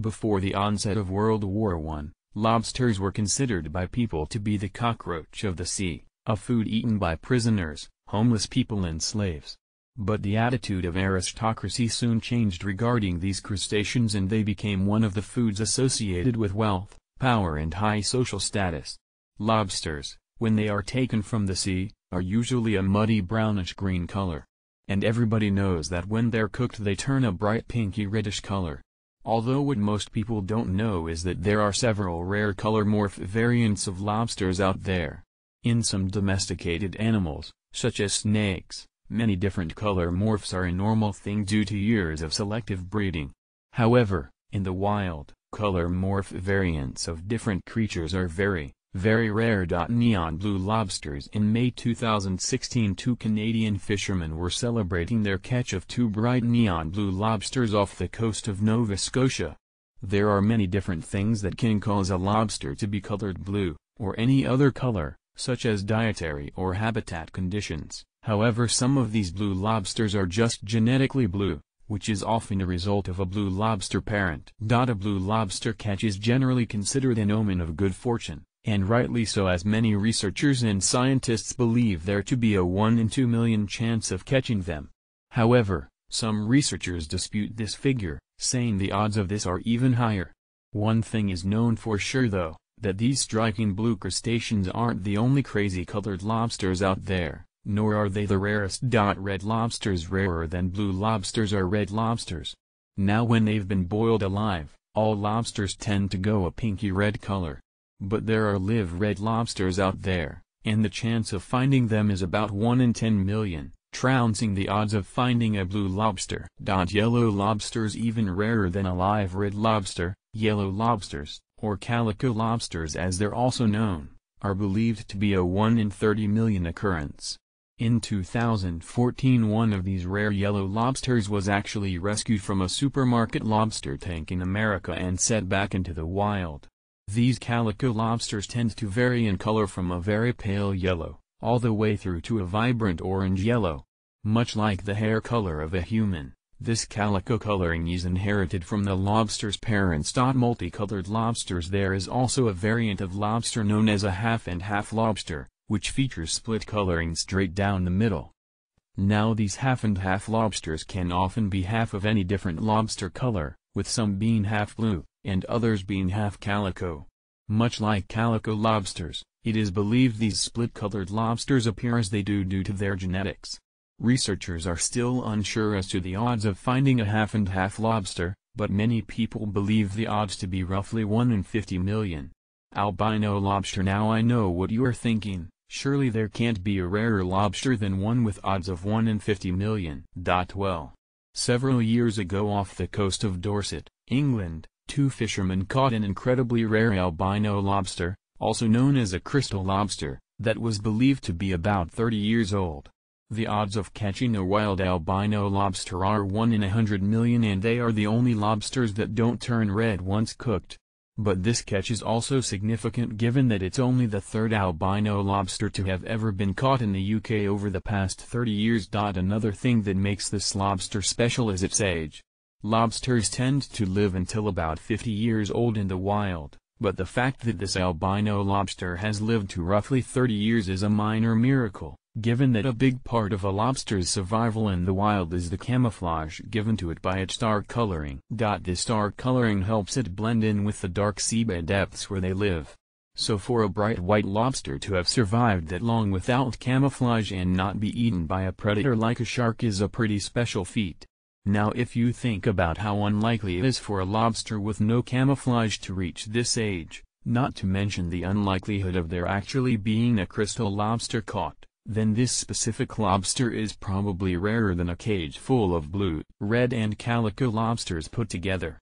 Before the onset of World War I, lobsters were considered by people to be the cockroach of the sea, a food eaten by prisoners, homeless people and slaves. But the attitude of aristocracy soon changed regarding these crustaceans, and they became one of the foods associated with wealth, power and high social status. Lobsters, when they are taken from the sea, are usually a muddy brownish-green color. And everybody knows that when they're cooked they turn a bright pinky reddish color. Although what most people don't know is that there are several rare color morph variants of lobsters out there. In some domesticated animals, such as snakes, many different color morphs are a normal thing due to years of selective breeding. However, in the wild, color morph variants of different creatures are very, very rare. Neon blue lobsters. In May 2016, two Canadian fishermen were celebrating their catch of two bright neon blue lobsters off the coast of Nova Scotia. There are many different things that can cause a lobster to be colored blue, or any other color, such as dietary or habitat conditions. However, some of these blue lobsters are just genetically blue, which is often a result of a blue lobster parent. A blue lobster catch is generally considered an omen of good fortune. And rightly so, as many researchers and scientists believe there to be a 1 in 2 million chance of catching them. However, some researchers dispute this figure, saying the odds of this are even higher. One thing is known for sure though, that these striking blue crustaceans aren't the only crazy colored lobsters out there, nor are they the rarest. Red lobsters. Rarer than blue lobsters are red lobsters. Now, when they've been boiled alive, all lobsters tend to go a pinky red color. But there are live red lobsters out there, and the chance of finding them is about 1 in 10 million, trouncing the odds of finding a blue lobster. Yellow lobsters. Even rarer than a live red lobster, yellow lobsters, or calico lobsters as they're also known, are believed to be a 1 in 30 million occurrence. In 2014, one of these rare yellow lobsters was actually rescued from a supermarket lobster tank in America and set back into the wild. These calico lobsters tend to vary in color from a very pale yellow, all the way through to a vibrant orange-yellow. Much like the hair color of a human, this calico coloring is inherited from the lobster's parents. Multicolored lobsters. There is also a variant of lobster known as a half-and-half lobster, which features split coloring straight down the middle. Now, these half-and-half lobsters can often be half of any different lobster color, with some being half blue and others being half calico. Much like calico lobsters, it is believed these split-colored lobsters appear as they do due to their genetics. Researchers are still unsure as to the odds of finding a half-and-half lobster, but many people believe the odds to be roughly 1 in 50 million. Albino lobster. Now, I know what you are thinking, surely there can't be a rarer lobster than one with odds of 1 in 50 million. Well, several years ago off the coast of Dorset, England, two fishermen caught an incredibly rare albino lobster, also known as a crystal lobster, that was believed to be about 30 years old. The odds of catching a wild albino lobster are 1 in 100 million, and they are the only lobsters that don't turn red once cooked. But this catch is also significant given that it's only the third albino lobster to have ever been caught in the UK over the past 30 years. Another thing that makes this lobster special is its age. Lobsters tend to live until about 50 years old in the wild, but the fact that this albino lobster has lived to roughly 30 years is a minor miracle, given that a big part of a lobster's survival in the wild is the camouflage given to it by its dark coloring. This dark coloring helps it blend in with the dark seabed depths where they live. So for a bright white lobster to have survived that long without camouflage and not be eaten by a predator like a shark is a pretty special feat. Now, if you think about how unlikely it is for a lobster with no camouflage to reach this age, not to mention the unlikelihood of there actually being a crystal lobster caught, then this specific lobster is probably rarer than a cage full of blue, red and calico lobsters put together.